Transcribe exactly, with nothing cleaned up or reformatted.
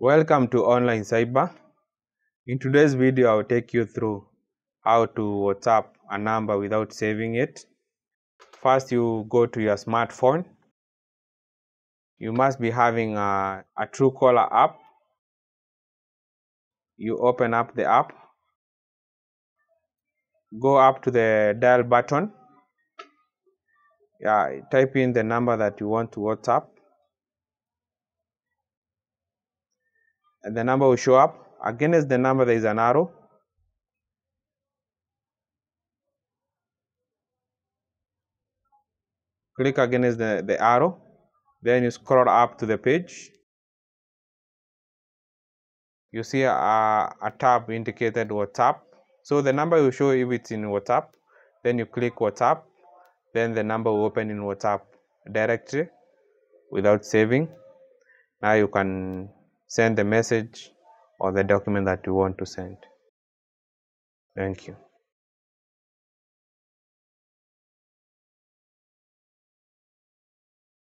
Welcome to Online Cyber. In today's video, I'll take you through how to WhatsApp a number without saving it. First, you go to your smartphone. You must be having a, a Truecaller app. You open up the app. Go up to the dial button. Yeah, type in the number that you want to WhatsApp. And the number will show up. Against the number there is an arrow. Click against the, the arrow. Then you scroll up to the page. You see a, a tab indicated WhatsApp. So the number will show if it's in WhatsApp. Then you click WhatsApp. Then the number will open in WhatsApp directory without saving. Now you can send the message or the document that you want to send. Thank you.